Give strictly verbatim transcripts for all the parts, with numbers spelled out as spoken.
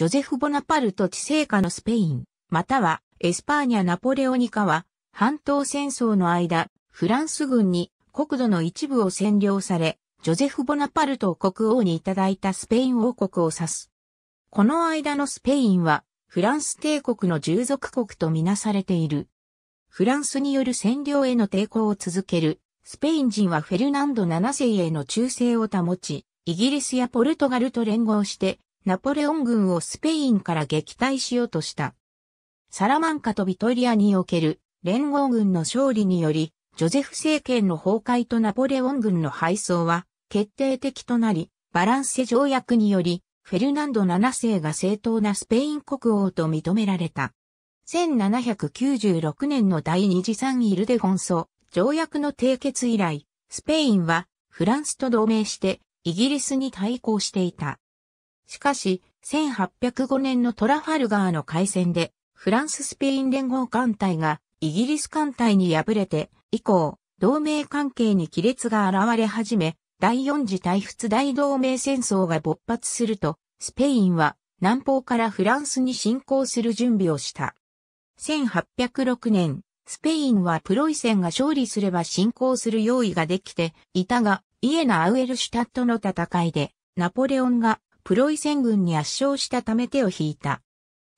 ジョゼフ・ボナパルト治世下のスペイン、またはエスパーニャ・ナポレオニカは、半島戦争の間、フランス軍に国土の一部を占領され、ジョゼフ・ボナパルトを国王にいただいたスペイン王国を指す。この間のスペインは、フランス帝国の従属国とみなされている。フランスによる占領への抵抗を続ける、スペイン人はフェルナンドななせいへの忠誠を保ち、イギリスやポルトガルと連合して、ナポレオン軍をスペインから撃退しようとした。サラマンカとビトリアにおける連合軍の勝利により、ジョゼフ政権の崩壊とナポレオン軍の敗走は決定的となり、バランセ条約により、フェルナンドななせいが正当なスペイン国王と認められた。せんななひゃくきゅうじゅうろくねんの第二次産イルデフォンソ条約の締結以来、スペインはフランスと同盟してイギリスに対抗していた。しかし、せんはっぴゃくごねんのトラファルガーの海戦で、フランス・スペイン連合艦隊がイギリス艦隊に敗れて、以降、同盟関係に亀裂が現れ始め、第四次対仏大同盟戦争が勃発すると、スペインは南方からフランスに侵攻する準備をした。せんはっぴゃくろくねん、スペインはプロイセンが勝利すれば侵攻する用意ができていたが、イエナ・アウエルシュタットの戦いで、ナポレオンがプロイセン軍に圧勝したため手を引いた。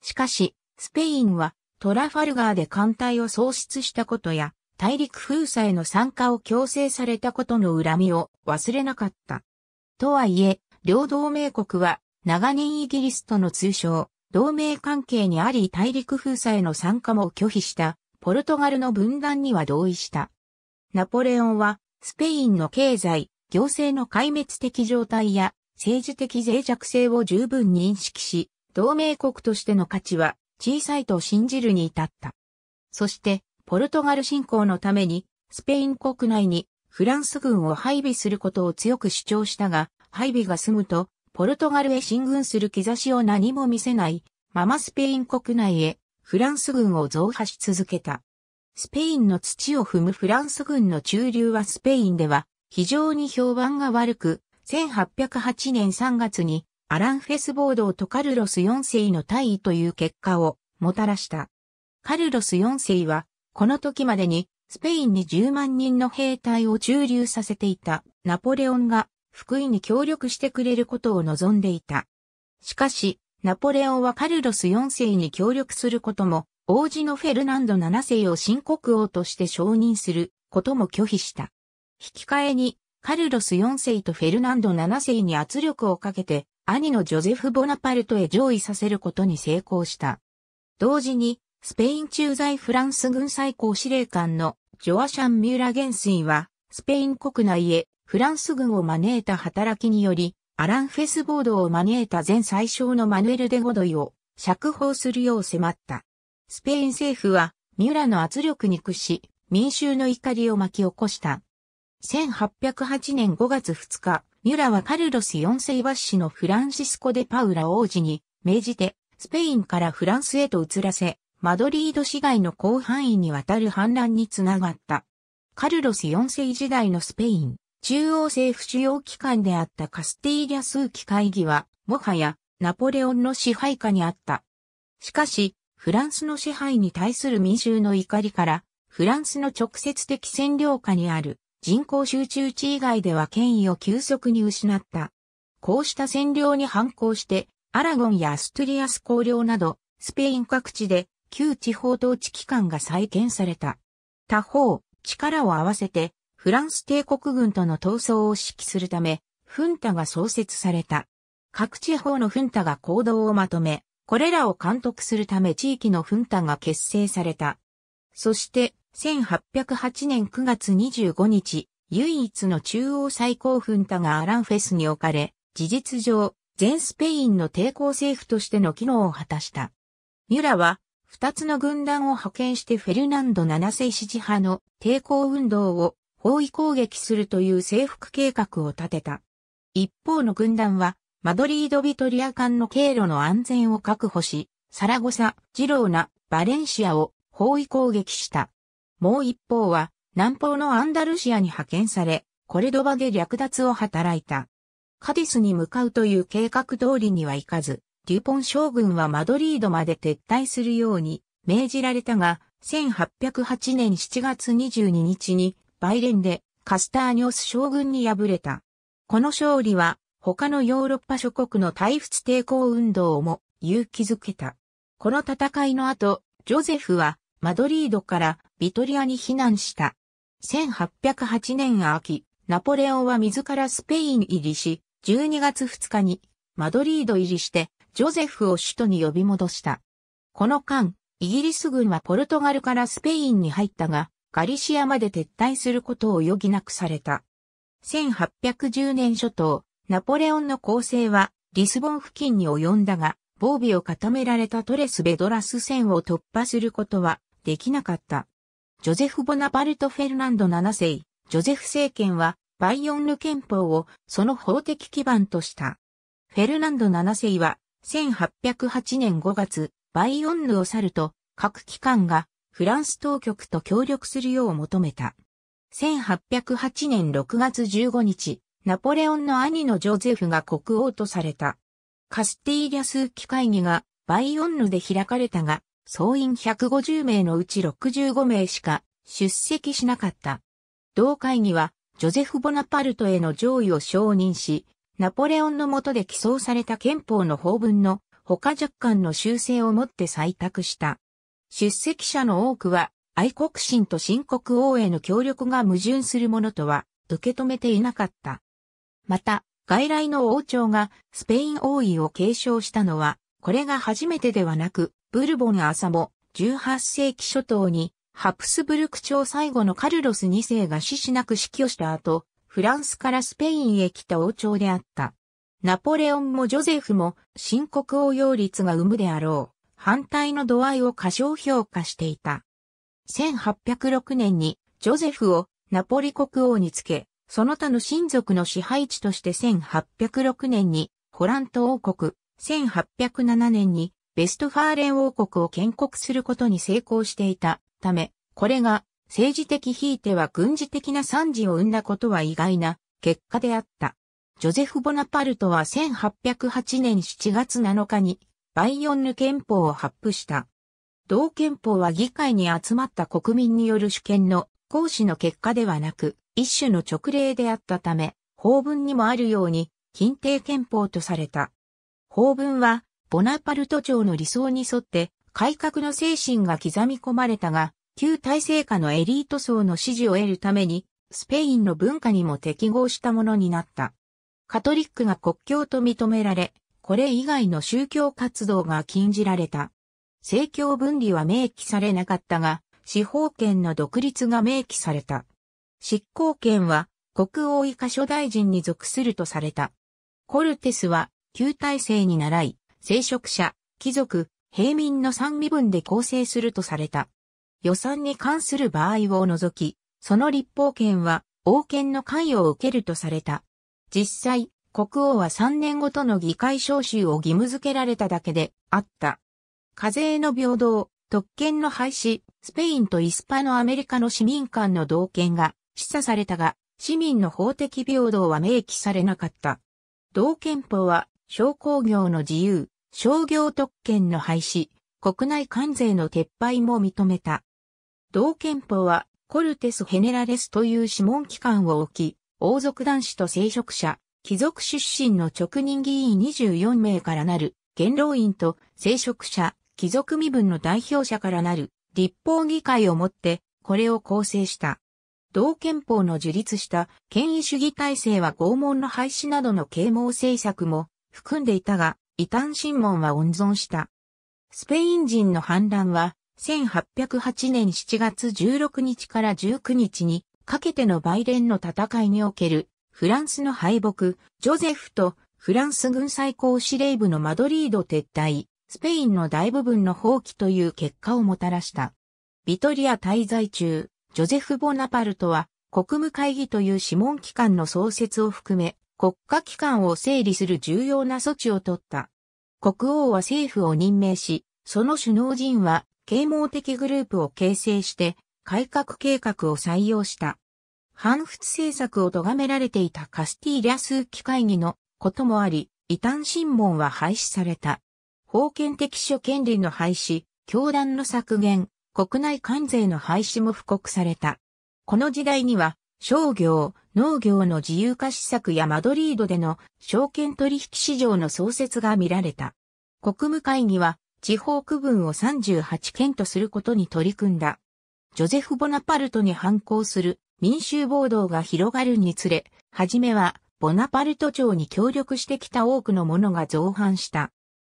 しかし、スペインはトラファルガーで艦隊を喪失したことや、大陸封鎖への参加を強制されたことの恨みを忘れなかった。とはいえ、両同盟国は長年イギリスとの通商、同盟関係にあり大陸封鎖への参加も拒否した、ポルトガルの分断には同意した。ナポレオンは、スペインの経済、行政の壊滅的状態や政治的脆弱性を十分認識し、同盟国としての価値は小さいと信じるに至った。そして、ポルトガル侵攻のために、スペイン国内にフランス軍を配備することを強く主張したが、配備が済むと、ポルトガルへ進軍する兆しを何も見せない、ままスペイン国内へフランス軍を増派し続けた。スペインの土を踏むフランス軍の駐留はスペインでは非常に評判が悪く、せんはっぴゃくはちねんさんがつにアランフェス暴動とカルロスよんせいの退位という結果をもたらした。カルロスよんせいはこの時までにスペインにじゅうまんにんの兵隊を駐留させていたナポレオンが福井に協力してくれることを望んでいた。しかし、ナポレオンはカルロスよんせいに協力することも、王子のフェルナンドななせいを新国王として承認することも拒否した。引き換えに、カルロスよんせいとフェルナンドななせいに圧力をかけて、兄のジョゼフ・ボナパルトへ上位させることに成功した。同時に、スペイン駐在フランス軍最高司令官のジョアシャン・ミュラ元帥は、スペイン国内へフランス軍を招いた働きにより、アランフェス暴動を招いた前宰相のマヌエル・デ・ゴドイを釈放するよう迫った。スペイン政府はミュラの圧力に屈し民衆の怒りを巻き起こした。せんはっぴゃくはちねんごがつふつか、ミュラはカルロスよんせいバッシのフランシスコ・デ・パウラ王子に命じてスペインからフランスへと移らせ、マドリード市街の広範囲にわたる反乱につながった。カルロスよんせい時代のスペイン、中央政府主要機関であったカスティーリャ枢機会議は、もはやナポレオンの支配下にあった。しかし、フランスの支配に対する民衆の怒りから、フランスの直接的占領下にある人口集中地以外では権威を急速に失った。こうした占領に反抗して、アラゴンやアストゥリアス公領など、スペイン各地で旧地方統治機関が再建された。他方、力を合わせて、フランス帝国軍との闘争を指揮するため、フンタが創設された。各地方のフンタが行動をまとめ、これらを監督するため地域のフンタが結成された。そして、せんはっぴゃくはちねんくがつにじゅうごにち、唯一の中央最高フンタがアランフェスに置かれ、事実上、全スペインの抵抗政府としての機能を果たした。ミュラは、二つの軍団を派遣してフェルナンドななせい支持派の抵抗運動を包囲攻撃するという征服計画を立てた。一方の軍団は、マドリード・ビトリア間の経路の安全を確保し、サラゴサ、ジローナ、バレンシアを包囲攻撃した。もう一方は、南方のアンダルシアに派遣され、コルドバで略奪を働いた。カディスに向かうという計画通りにはいかず、デュポン将軍はマドリードまで撤退するように命じられたが、せんはっぴゃくはちねんしちがつにじゅうににちにバイレンでカスターニョス将軍に敗れた。この勝利は他のヨーロッパ諸国の対仏抵抗運動をも勇気づけた。この戦いの後、ジョゼフはマドリードからビトリアに避難した。せんはっぴゃくはちねん秋、ナポレオンは自らスペイン入りし、じゅうにがつふつかにマドリード入りしてジョゼフを首都に呼び戻した。この間、イギリス軍はポルトガルからスペインに入ったが、ガリシアまで撤退することを余儀なくされた。せんはっぴゃくじゅうねんしょとう、ナポレオンの攻勢はリスボン付近に及んだが、防備を固められたトレス・ベドラス線を突破することはできなかった。ジョゼフ・ボナパルト・フェルナンドななせい、ジョゼフ政権はバイヨンヌ憲法をその法的基盤とした。フェルナンドななせいはせんはっぴゃくはちねんごがつ、バイヨンヌを去ると、各機関がフランス当局と協力するよう求めた。せんはっぴゃくはちねんろくがつじゅうごにち、ナポレオンの兄のジョゼフが国王とされた。カスティーリャ枢機会議がバイヨンヌで開かれたが、総員ひゃくごじゅうめいのうちろくじゅうごめいしか出席しなかった。同会議は、ジョゼフ・ボナパルトへの上位を承認し、ナポレオンの下で起草された憲法の法文の他若干の修正をもって採択した。出席者の多くは愛国心と新国王への協力が矛盾するものとは受け止めていなかった。また、外来の王朝がスペイン王位を継承したのは、これが初めてではなく、ブルボン朝もじゅうはっせいきしょとうにハプスブルク朝最後のカルロスにせいが死しなく死去した後、フランスからスペインへ来た王朝であった。ナポレオンもジョゼフも新国王擁立が生むであろう反対の度合いを過小評価していた。せんはっぴゃくろくねんにジョゼフをナポリ国王につけ、その他の親族の支配地としてせんはっぴゃくろくねんにホラント王国、せんはっぴゃくななねんにベストファーレン王国を建国することに成功していたため、これが政治的ひいては軍事的な惨事を生んだことは意外な結果であった。ジョゼフ・ボナパルトはせんはっぴゃくはちねんしちがつなのかにバイヨンヌ憲法を発布した。同憲法は議会に集まった国民による主権の行使の結果ではなく一種の勅令であったため、法文にもあるように欽定憲法とされた。法文はボナパルト朝の理想に沿って改革の精神が刻み込まれたが、旧体制下のエリート層の支持を得るためにスペインの文化にも適合したものになった。カトリックが国教と認められ、これ以外の宗教活動が禁じられた。政教分離は明記されなかったが、司法権の独立が明記された。執行権は国王以下諸大臣に属するとされた。コルテスは旧体制に倣い、聖職者、貴族、平民の三身分で構成するとされた。予算に関する場合を除き、その立法権は王権の関与を受けるとされた。実際、国王はさんねんごとの議会召集を義務付けられただけであった。課税の平等、特権の廃止、スペインとイスパノアメリカの市民間の同権が示唆されたが、市民の法的平等は明記されなかった。同憲法は、商工業の自由、商業特権の廃止、国内関税の撤廃も認めた。同憲法は、コルテス・ヘネラレスという諮問機関を置き、王族男子と聖職者、貴族出身の直任議員にじゅうよんめいからなる、元老院と聖職者、貴族身分の代表者からなる、立法議会をもって、これを構成した。同憲法の樹立した権威主義体制は拷問の廃止などの啓蒙政策も含んでいたが、異端審問は温存した。スペイン人の反乱は、せんはっぴゃくはちねんしちがつじゅうろくにちからじゅうくにちに、かけてのバイレンの戦いにおけるフランスの敗北、ジョゼフとフランス軍最高司令部のマドリード撤退、スペインの大部分の放棄という結果をもたらした。ビトリア滞在中、ジョゼフ・ボナパルトは国務会議という諮問機関の創設を含め国家機関を整理する重要な措置を取った。国王は政府を任命し、その首脳陣は啓蒙的グループを形成して、改革計画を採用した。反仏政策を咎められていたカスティーリャ枢機会議のこともあり、異端審問は廃止された。封建的諸権利の廃止、教団の削減、国内関税の廃止も布告された。この時代には、商業、農業の自由化施策やマドリードでの証券取引市場の創設が見られた。国務会議は、地方区分をさんじゅうはちけんとすることに取り組んだ。ジョゼフ・ボナパルトに反抗する民衆暴動が広がるにつれ、はじめはボナパルト朝に協力してきた多くの者が造反した。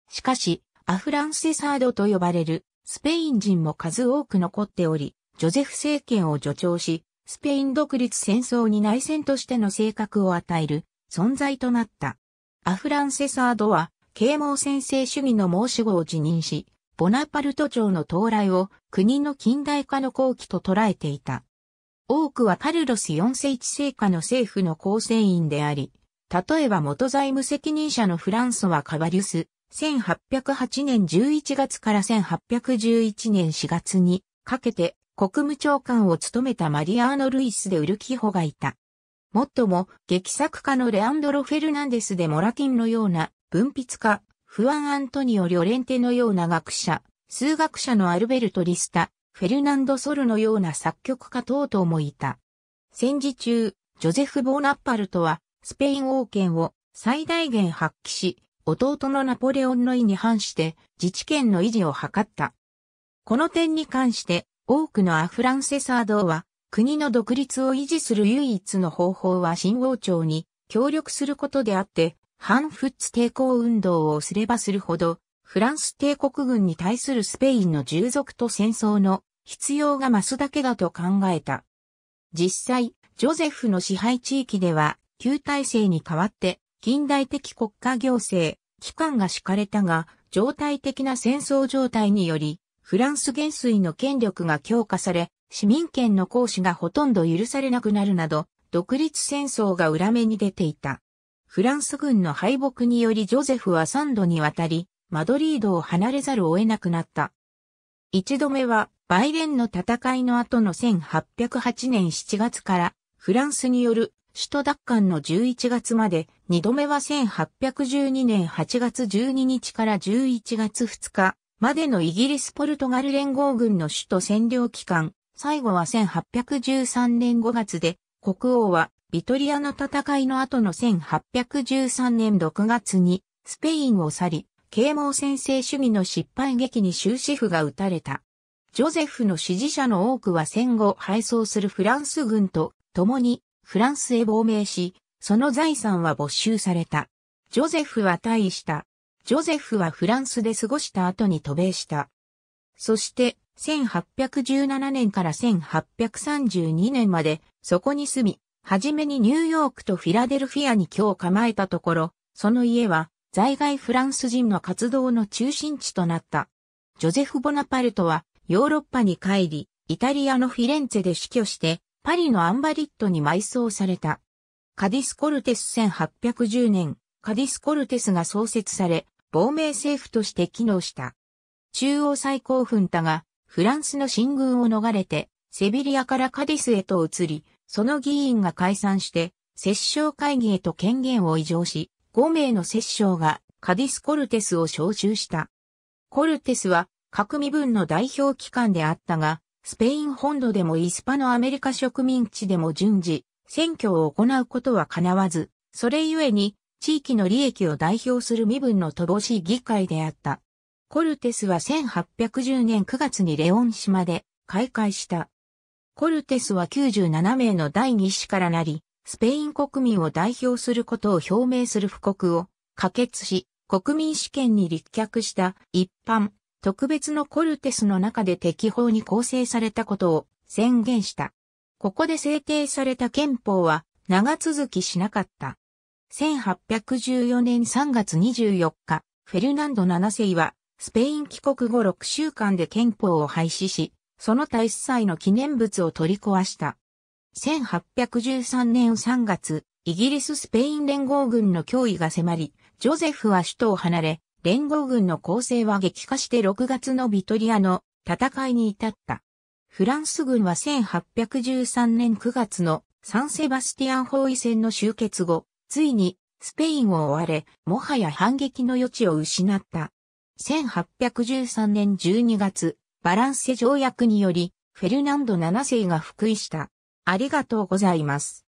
しかし、アフランセサードと呼ばれるスペイン人も数多く残っており、ジョゼフ政権を助長し、スペイン独立戦争に内戦としての性格を与える存在となった。アフランセサードは、啓蒙専制主義の申し子を自認し、ボナパルト朝の到来を国の近代化の好機と捉えていた。多くはカルロスよんせい治世下の政府の構成員であり、例えば元財務責任者のフランソワ・カバリュス、せんはっぴゃくはちねんじゅういちがつからせんはっぴゃくじゅういちねんしがつにかけて国務長官を務めたマリアーノ・ルイス・デ・ウルキホがいた。もっとも、劇作家のレアンドロ・フェルナンデス・デ・モラティンのような、文筆家、フアン・アントニオ・リョレンテのような学者、数学者のアルベルト・リスタ、フェルナンド・ソルのような作曲家等々もいた。戦時中、ジョゼフ・ボナパルトは、スペイン王権を最大限発揮し、弟のナポレオンの意に反して、自治権の維持を図った。この点に関して、多くのアフランセサードは、国の独立を維持する唯一の方法は新王朝に協力することであって、反フッツ抵抗運動をすればするほど、フランス帝国軍に対するスペインの従属と戦争の必要が増すだけだと考えた。実際、ジョゼフの支配地域では、旧体制に代わって、近代的国家行政、機関が敷かれたが、常態的な戦争状態により、フランス元帥の権力が強化され、市民権の行使がほとんど許されなくなるなど、独立戦争が裏目に出ていた。フランス軍の敗北によりジョゼフはさんどにわたり、マドリードを離れざるを得なくなった。一度目は、バイレンの戦いの後のせんはっぴゃくはちねんしちがつから、フランスによる首都奪還のじゅういちがつまで、二度目はせんはっぴゃくじゅうにねんはちがつじゅうににちからじゅういちがつふつかまでのイギリス・ポルトガル連合軍の首都占領期間、最後はせんはっぴゃくじゅうさんねんごがつで、国王は、ビトリアの戦いの後のせんはっぴゃくじゅうさんねんろくがつにスペインを去り、啓蒙専制主義の失敗劇に終止符が打たれた。ジョゼフの支持者の多くは戦後敗走するフランス軍と共にフランスへ亡命し、その財産は没収された。ジョゼフは退位した。ジョゼフはフランスで過ごした後に渡米した。そしてせんはっぴゃくじゅうななねんからせんはっぴゃくさんじゅうにねんまでそこに住み、はじめにニューヨークとフィラデルフィアに居を構えたところ、その家は在外フランス人の活動の中心地となった。ジョゼフ・ボナパルトはヨーロッパに帰り、イタリアのフィレンツェで死去して、パリのアンバリットに埋葬された。カディス・コルテスせんはっぴゃくじゅうねん、カディス・コルテスが創設され、亡命政府として機能した。中央最高juntaがフランスの進軍を逃れて、セビリアからカディスへと移り、その議員が解散して、摂政会議へと権限を移譲し、ごめいの摂政がカディス・コルテスを招集した。コルテスは各身分の代表機関であったが、スペイン本土でもイスパノアメリカ植民地でも順次、選挙を行うことは叶わず、それゆえに地域の利益を代表する身分の乏しい議会であった。コルテスはせんはっぴゃくじゅうねんくがつにレオン島で開会した。コルテスはきゅうじゅうななめいの第二子からなり、スペイン国民を代表することを表明する布告を可決し、国民主権に立脚した一般、特別のコルテスの中で適法に構成されたことを宣言した。ここで制定された憲法は長続きしなかった。せんはっぴゃくじゅうよねんさんがつにじゅうよっか、フェルナンドななせいはスペイン帰国後ろくしゅうかんで憲法を廃止し、その他一切の記念物を取り壊した。せんはっぴゃくじゅうさんねんさんがつ、イギリス・スペイン連合軍の脅威が迫り、ジョゼフは首都を離れ、連合軍の攻勢は激化してろくがつのビトリアの戦いに至った。フランス軍はせんはっぴゃくじゅうさんねんくがつのサン・セバスティアン包囲戦の終結後、ついにスペインを追われ、もはや反撃の余地を失った。せんはっぴゃくじゅうさんねんじゅうにがつ、バランセ条約により、フェルナンドななせいが復位した。ありがとうございます。